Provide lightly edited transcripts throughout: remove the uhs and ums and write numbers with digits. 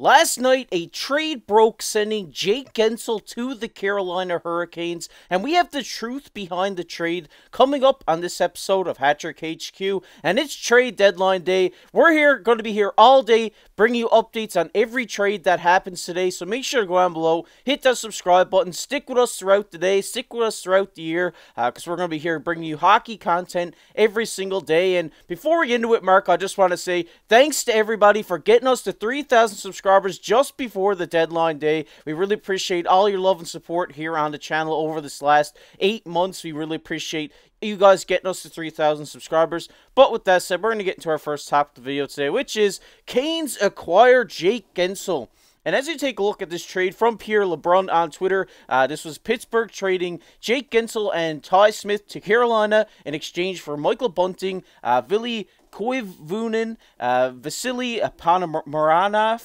Last night, a trade broke sending Jake Guentzel to the Carolina Hurricanes, and we have the truth behind the trade coming up on this episode of Hat Trick HQ, and it's trade deadline day. We're here, going to be here all day, bring you updates on every trade that happens today, so make sure to go down below, hit that subscribe button, stick with us throughout the day, stick with us throughout the year, because we're going to be here bringing you hockey content every single day. And before we get into it, Mark, I just want to say thanks to everybody for getting us to 3,000 subscribers just before the deadline day. We really appreciate all your love and support here on the channel over this last 8 months. We really appreciate you guys getting us to 3,000 subscribers. But with that said, we're going to get into our first topic of the video today, which is Canes acquire Jake Guentzel. And as you take a look at this trade from Pierre LeBrun on Twitter, this was Pittsburgh trading Jake Guentzel and Ty Smith to Carolina in exchange for Michael Bunting, Vili Koivunen, Vasily Ponomarev,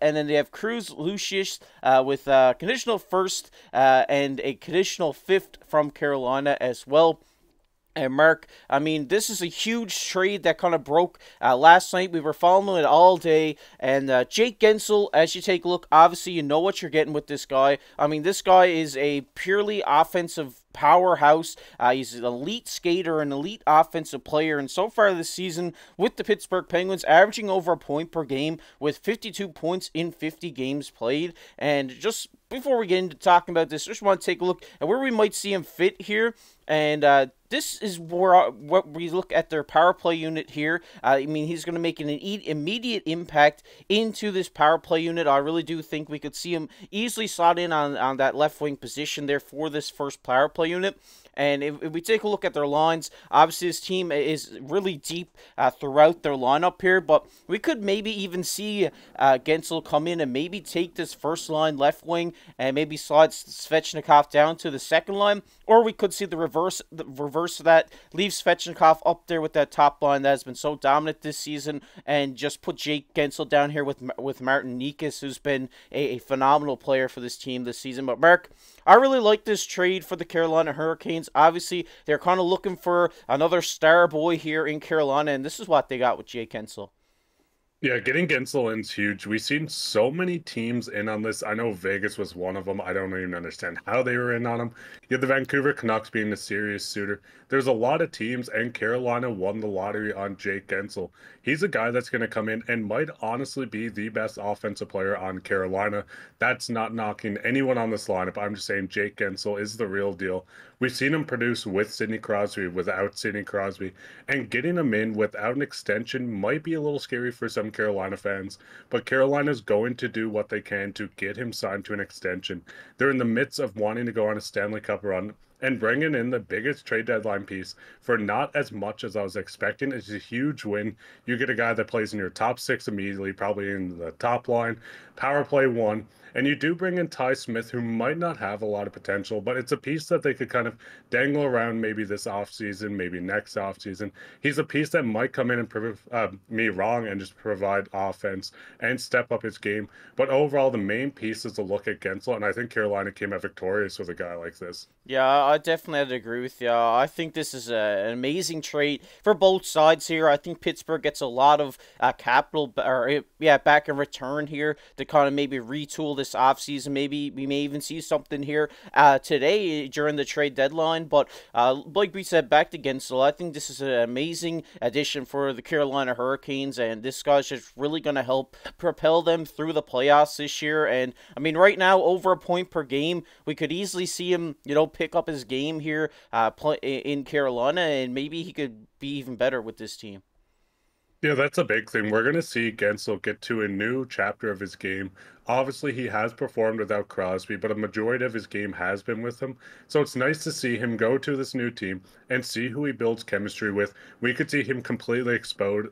and then they have Cruz Lucius with a conditional first and a conditional fifth from Carolina as well. And Mark, I mean, this is a huge trade that kind of broke last night. We were following it all day. And Jake Guentzel, as you take a look, obviously you know what you're getting with this guy. I mean, this guy is a purely offensive powerhouse. He's an elite skater, an elite offensive player, and so far this season with the Pittsburgh Penguins, averaging over a point per game with 52 points in 50 games played. And just before we get into talking about this, I just want to take a look at where we might see him fit here. And this is where what we look at their power play unit here. I mean, he's going to make an immediate impact into this power play unit. I really do think we could see him easily slot in on that left wing position there for this first power play unit. And if we take a look at their lines, obviously this team is really deep throughout their lineup here, but we could maybe even see Guentzel come in and maybe take this first line left wing and maybe slide Svechnikov down to the second line, or we could see the reverse of that, leave Svechnikov up there with that top line that has been so dominant this season, and just put Jake Guentzel down here with Martin Nikas, who's been a phenomenal player for this team this season. But Mark, I really like this trade for the Carolina Hurricanes. Obviously, they're kind of looking for another star boy here in Carolina, and this is what they got with Jake Guentzel. Yeah, getting Guentzel in's huge. We've seen so many teams in on this. I know Vegas was one of them. I don't even understand how they were in on him. You had the Vancouver Canucks being a serious suitor. There's a lot of teams, and Carolina won the lottery on Jake Guentzel. He's a guy that's going to come in and might honestly be the best offensive player on Carolina. That's not knocking anyone on this lineup. I'm just saying Jake Guentzel is the real deal. We've seen him produce with Sidney Crosby, without Sidney Crosby, and getting him in without an extension might be a little scary for some Carolina fans, but Carolina's going to do what they can to get him signed to an extension. They're in the midst of wanting to go on a Stanley Cup run, and bringing in the biggest trade deadline piece for not as much as I was expecting is a huge win. You get a guy that plays in your top six immediately, probably in the top line, power play one, and you do bring in Ty Smith, who might not have a lot of potential, but it's a piece that they could kind of dangle around maybe this offseason, maybe next offseason. He's a piece that might come in and prove me wrong and just provide offense and step up his game. But overall, the main piece is to look at Guentzel, and I think Carolina came out victorious with a guy like this. Yeah, I definitely agree with you. I think this is an amazing trade for both sides here. I think Pittsburgh gets a lot of capital back in return here to kind of maybe retool this offseason. Maybe we may even see something here today during the trade deadline. But like we said, back to Guentzel, I think this is an amazing addition for the Carolina Hurricanes, and this guy's just really going to help propel them through the playoffs this year. And I mean, right now, over a point per game, we could easily see him, you know, pick up his game here in Carolina, and maybe he could be even better with this team. Yeah, that's a big thing. We're going to see Guentzel get to a new chapter of his game. Obviously, he has performed without Crosby, but a majority of his game has been with him. So it's nice to see him go to this new team and see who he builds chemistry with. We could see him completely explode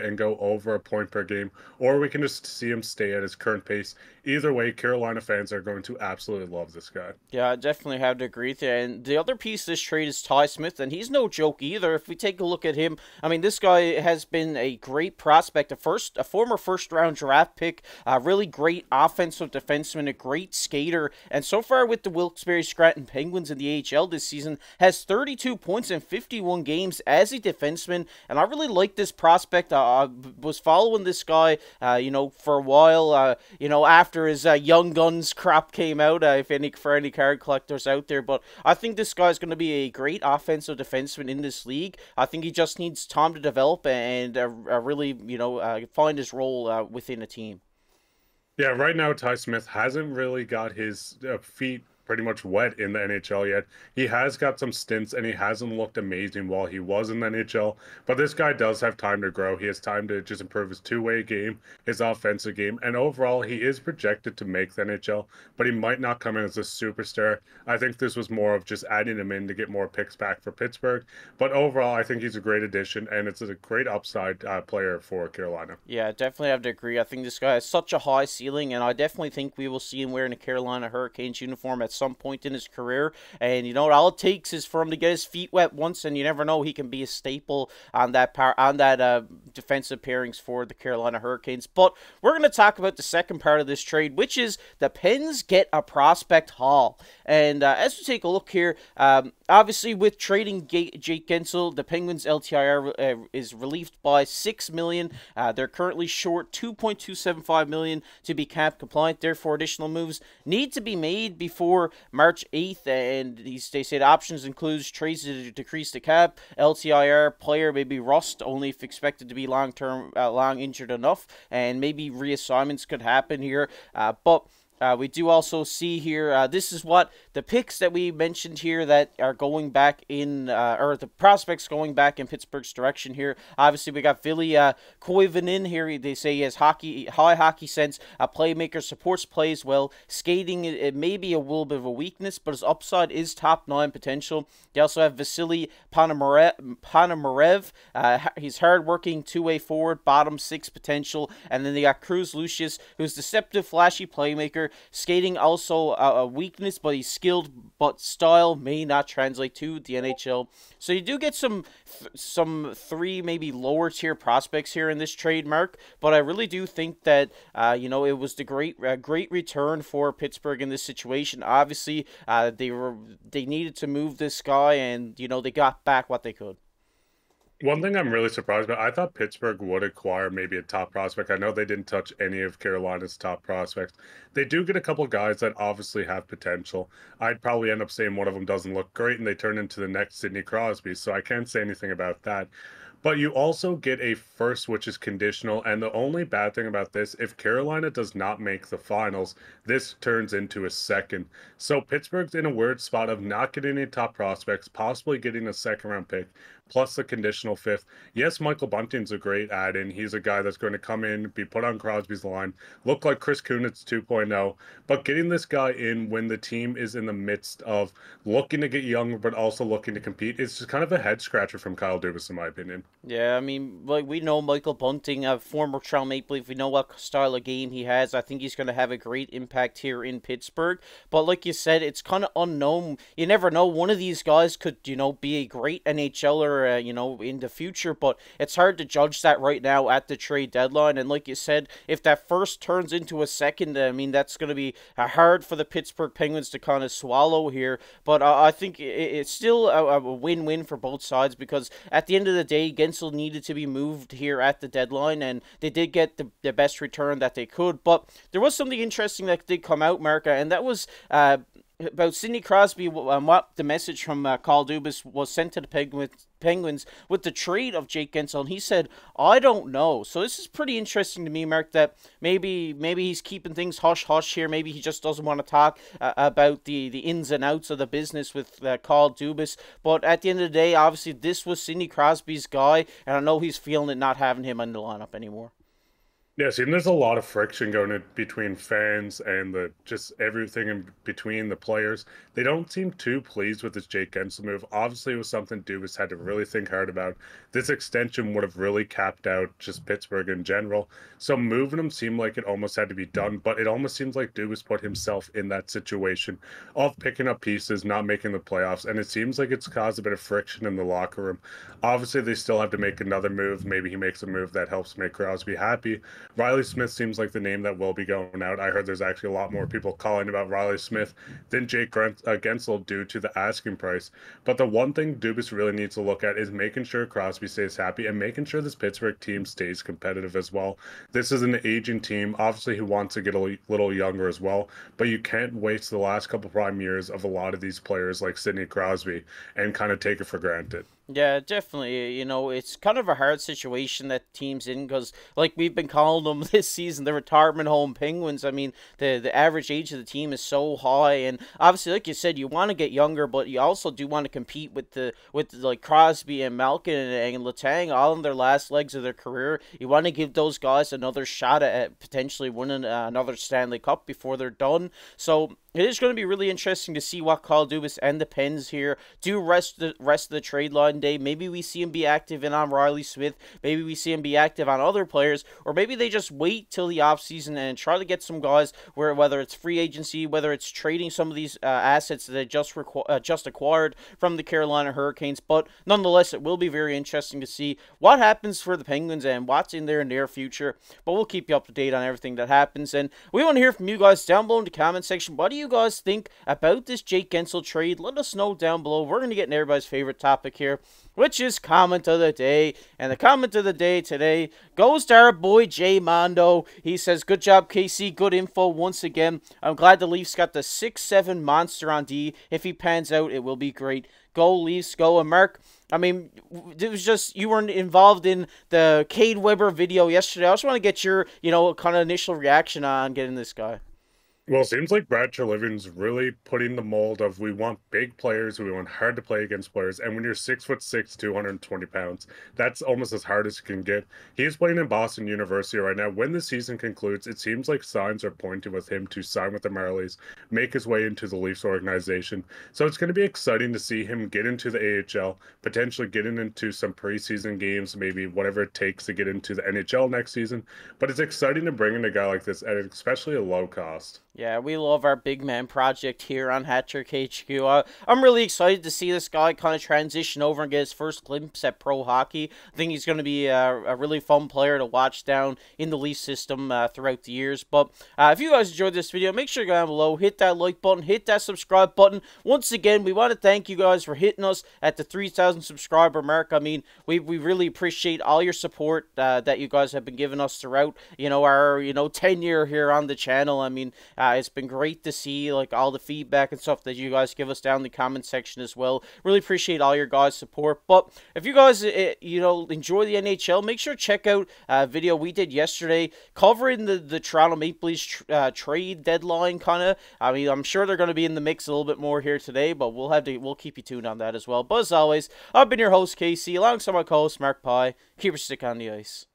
and go over a point per game, or we can just see him stay at his current pace. Either way, Carolina fans are going to absolutely love this guy. Yeah, I definitely have to agree with you. And the other piece of this trade is Ty Smith, and he's no joke either. If we take a look at him, I mean, this guy has been a great prospect, a former first-round draft pick, really great great offensive defenseman, a great skater, and so far with the Wilkes-Barre Scranton Penguins in the AHL this season, has 32 points in 51 games as a defenseman, and I really like this prospect. I was following this guy, you know, for a while, you know, after his Young Guns crap came out, for any card collectors out there, but I think this guy's going to be a great offensive defenseman in this league. I think he just needs time to develop and really, you know, find his role within a team. Yeah, right now Ty Smith hasn't really got his feet pretty much wet in the NHL yet. He has got some stints and he hasn't looked amazing while he was in the NHL, but this guy does have time to grow. He has time to just improve his two-way game, his offensive game, and overall he is projected to make the NHL, but he might not come in as a superstar. I think this was more of just adding him in to get more picks back for Pittsburgh, but overall I think he's a great addition and it's a great upside player for Carolina. Yeah, definitely have to agree. I think this guy has such a high ceiling and I definitely think we will see him wearing a Carolina Hurricanes uniform at some point in his career, and you know all it takes is for him to get his feet wet once, and you never know, he can be a staple on that defensive pairings for the Carolina Hurricanes. But we're going to talk about the second part of this trade, which is the Pens get a prospect haul. And as we take a look here, obviously with trading Jake Guentzel, the Penguins LTIR is relieved by $6 million. They're currently short $2.275 million to be cap compliant. Therefore, additional moves need to be made before March 8th, and they said options includes trades to decrease the cap, LTIR, player maybe rust only if expected to be long injured enough, and maybe reassignments could happen here. But we do also see here, this is what the picks that we mentioned here that are going back in, or the prospects going back in Pittsburgh's direction here. Obviously, we got Vili Koivunen here. They say he has high hockey sense, a playmaker, supports plays well. Skating, it may be a little bit of a weakness, but his upside is top-9 potential. They also have Vasily Ponomarev. He's hard-working, two-way forward, bottom-6 potential. And then they got Cruz Lucius, who's deceptive, flashy playmaker. Skating also a weakness, but he's skilled, but style may not translate to the NHL. So you do get some three maybe lower tier prospects here in this trade, Mark, but I really do think that you know, it was the great return for Pittsburgh in this situation. Obviously they needed to move this guy, and you know, they got back what they could. One thing I'm really surprised about, I thought Pittsburgh would acquire maybe a top prospect. I know they didn't touch any of Carolina's top prospects. They do get a couple guys that obviously have potential. I'd probably end up saying one of them doesn't look great, and they turn into the next Sidney Crosby, so I can't say anything about that. But you also get a first, which is conditional, and the only bad thing about this, if Carolina does not make the finals, this turns into a second. So Pittsburgh's in a weird spot of not getting any top prospects, possibly getting a second-round pick, plus the conditional 5th. Yes, Michael Bunting's a great add-in. He's a guy that's going to come in, be put on Crosby's line, look like Chris Kunitz 2.0, but getting this guy in when the team is in the midst of looking to get younger but also looking to compete, it's just kind of a head-scratcher from Kyle Dubas, in my opinion. Yeah, I mean, like, we know Michael Bunting, a former Toronto Maple Leaf. We know what style of game he has. I think he's going to have a great impact here in Pittsburgh. But like you said, it's kind of unknown. You never know. One of these guys could, you know, be a great NHLer, you know, in the future. But it's hard to judge that right now at the trade deadline. And like you said, if that first turns into a second, I mean, that's going to be hard for the Pittsburgh Penguins to kind of swallow here. But I think it's still a win-win for both sides, because at the end of the day, Guentzel needed to be moved here at the deadline, and they did get the best return that they could. But there was something interesting that did come out, Mark, and that was about Sidney Crosby, and what the message from Carl Dubas was sent to the Penguins with the trade of Jake Guentzel, and he said, "I don't know." So this is pretty interesting to me, Mark, that maybe he's keeping things hush-hush here. Maybe he just doesn't want to talk about the ins and outs of the business with Carl Dubas. But at the end of the day, obviously, this was Sidney Crosby's guy, and I know he's feeling it not having him in the lineup anymore. Yes, and there's a lot of friction going in between fans and just everything in between the players. They don't seem too pleased with this Jake Guentzel move. Obviously, it was something Dubas had to really think hard about. This extension would have really capped out just Pittsburgh in general. So moving him seemed like it almost had to be done, but it almost seems like Dubas put himself in that situation of picking up pieces, not making the playoffs, and it seems like it's caused a bit of friction in the locker room. Obviously, they still have to make another move. Maybe he makes a move that helps make Crosby happy. Riley Smith seems like the name that will be going out. I heard there's actually a lot more people calling about Riley Smith than Jake Guentzel due to the asking price. But the one thing Dubas really needs to look at is making sure Crosby stays happy and making sure this Pittsburgh team stays competitive as well. This is an aging team. Obviously, he wants to get a little younger as well, but you can't waste the last couple prime years of a lot of these players like Sidney Crosby and kind of take it for granted. Yeah, definitely. You know, it's kind of a hard situation that team's in because, like we've been calling them this season, the retirement home Penguins. I mean, the average age of the team is so high, and obviously, like you said, you want to get younger, but you also do want to compete with like Crosby and Malkin and Letang, all in their last legs of their career. You want to give those guys another shot at potentially winning another Stanley Cup before they're done. So it is going to be really interesting to see what Kyle Dubas and the Pens here do rest of the trade line day. Maybe we see him be active in on Riley Smith. Maybe we see him be active on other players. Or maybe they just wait till the offseason and try to get some guys, whether it's free agency, whether it's trading some of these assets that they just acquired from the Carolina Hurricanes. But nonetheless, it will be very interesting to see what happens for the Penguins and what's in their near future. But we'll keep you up to date on everything that happens. And we want to hear from you guys down below in the comment section. What do you guys think about this Jake Guentzel trade? Let us know down below. We're going to get in everybody's favorite topic here, which is comment of the day. And the comment of the day today goes to our boy Jay Mondo. He says, good job, KC. Good info once again. I'm glad the Leafs got the 6'7" monster on D. If he pans out, it will be great. Go Leafs, go. And Mark, I mean, it was just, you weren't involved in the Cade Weber video yesterday. I just want to get your, you know, kind of initial reaction on getting this guy. Well, it seems like Brad Treliving's really putting the mold of we want big players, we want hard to play against players, and when you're 6'6", 220 pounds, that's almost as hard as you can get. He's playing in Boston University right now. When the season concludes, it seems like signs are pointing with him to sign with the Marlies, make his way into the Leafs organization. So it's going to be exciting to see him get into the AHL, potentially getting into some preseason games, maybe whatever it takes to get into the NHL next season. But it's exciting to bring in a guy like this, and especially a low cost. Yeah, we love our big man project here on Hat Trick HQ. I'm really excited to see this guy kind of transition over and get his first glimpse at pro hockey. I think he's going to be a really fun player to watch down in the Leafs system throughout the years. But if you guys enjoyed this video, make sure you go down below, hit that like button, hit that subscribe button. Once again, we want to thank you guys for hitting us at the 3,000 subscriber mark. I mean, we really appreciate all your support that you guys have been giving us throughout, you know, our, you know, tenure here on the channel. I mean, it's been great to see like all the feedback and stuff that you guys give us down in the comment section as well. Really appreciate all your guys' support. But if you guys you know, enjoy the NHL, make sure to check out a video we did yesterday covering the Toronto Maple Leafs trade deadline. Kind of, I mean, I'm sure they're going to be in the mix a little bit more here today, but we'll keep you tuned on that as well. But as always, I've been your host KC, alongside my co-host Mark Pye. Keep your stick on the ice.